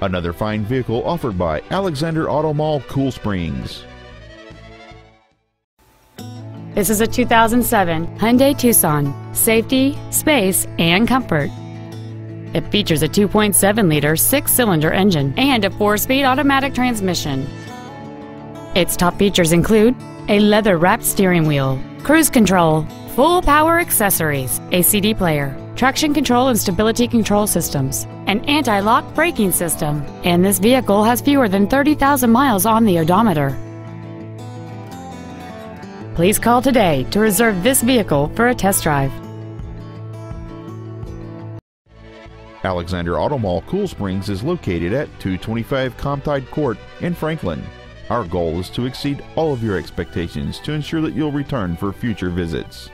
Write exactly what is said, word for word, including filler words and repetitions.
Another fine vehicle offered by Alexander Auto Mall Cool Springs. This is a two thousand seven Hyundai Tucson. Safety, space, and comfort. It features a two point seven liter six-cylinder engine and a four-speed automatic transmission. Its top features include a leather-wrapped steering wheel, cruise control, full power accessories, a C D player, traction control and stability control systems, an anti-lock braking system, and this vehicle has fewer than thirty thousand miles on the odometer. Please call today to reserve this vehicle for a test drive. Alexander Auto Mall Cool Springs is located at two twenty-five Comtide Court in Franklin. Our goal is to exceed all of your expectations to ensure that you'll return for future visits.